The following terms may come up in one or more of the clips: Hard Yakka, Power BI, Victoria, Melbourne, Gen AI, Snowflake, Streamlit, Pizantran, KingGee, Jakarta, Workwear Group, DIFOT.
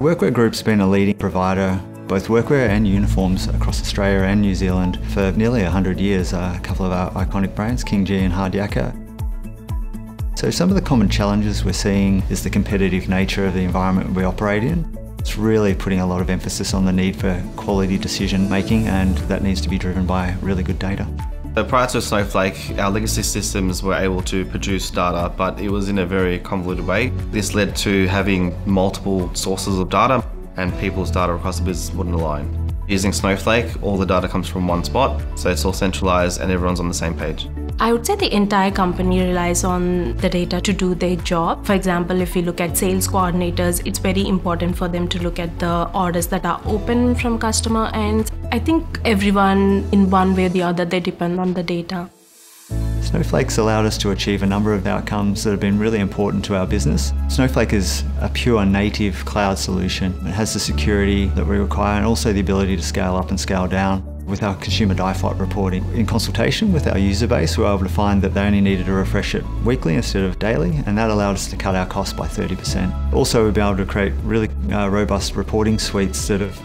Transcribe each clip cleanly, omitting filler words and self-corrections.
Workwear Group's been a leading provider, both workwear and uniforms across Australia and New Zealand for nearly 100 years, a couple of our iconic brands, KingGee and Hard Yakka. So some of the common challenges we're seeing is the competitive nature of the environment we operate in. It's really putting a lot of emphasis on the need for quality decision making, and that needs to be driven by really good data. So prior to Snowflake, our legacy systems were able to produce data, but it was in a very convoluted way. This led to having multiple sources of data, and people's data across the business wouldn't align. Using Snowflake, all the data comes from one spot, so it's all centralized and everyone's on the same page. I would say the entire company relies on the data to do their job. For example, if we look at sales coordinators, it's very important for them to look at the orders that are open from customer, and I think everyone in one way or the other, they depend on the data. Snowflake's allowed us to achieve a number of outcomes that have been really important to our business. Snowflake is a pure native cloud solution. It has the security that we require and also the ability to scale up and scale down. With our consumer DIFOT reporting, in consultation with our user base, we were able to find that they only needed to refresh it weekly instead of daily, and that allowed us to cut our costs by 30%. Also, we've been able to create really robust reporting suites that have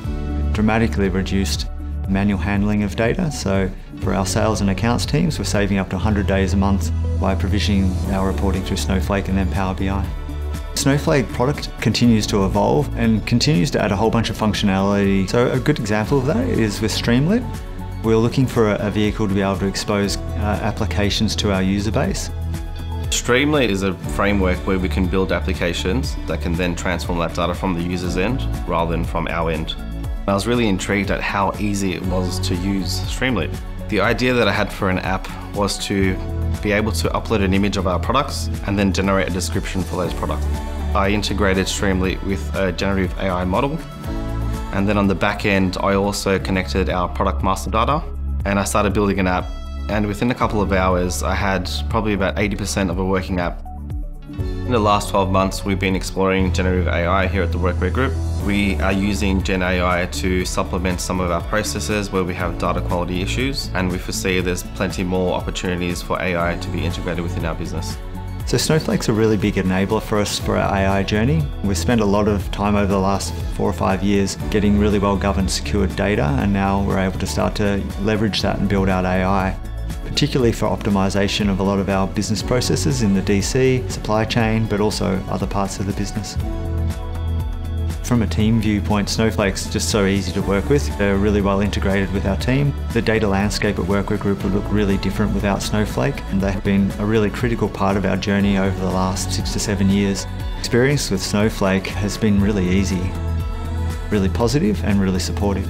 dramatically reduced manual handling of data. So for our sales and accounts teams, we're saving up to 100 days a month by provisioning our reporting through Snowflake and then Power BI. Snowflake product continues to evolve and continues to add a whole bunch of functionality. So a good example of that is with Streamlit. We're looking for a vehicle to be able to expose applications to our user base. Streamlit is a framework where we can build applications that can then transform that data from the user's end rather than from our end. I was really intrigued at how easy it was to use Streamlit. The idea that I had for an app was to be able to upload an image of our products and then generate a description for those products. I integrated Streamlit with a generative AI model, and then on the back end I also connected our product master data, and I started building an app, and within a couple of hours I had probably about 80% of a working app. In the last 12 months, we've been exploring generative AI here at the Workwear Group. We are using Gen AI to supplement some of our processes where we have data quality issues, and we foresee there's plenty more opportunities for AI to be integrated within our business. So Snowflake's a really big enabler for us for our AI journey. We've spent a lot of time over the last 4 or 5 years getting really well-governed, secured data, and now we're able to start to leverage that and build out AI, particularly for optimization of a lot of our business processes in the DC, supply chain, but also other parts of the business. From a team viewpoint, Snowflake's just so easy to work with. They're really well integrated with our team. The data landscape at Workwear Group would look really different without Snowflake, and they have been a really critical part of our journey over the last 6 to 7 years. Experience with Snowflake has been really easy, really positive and really supportive.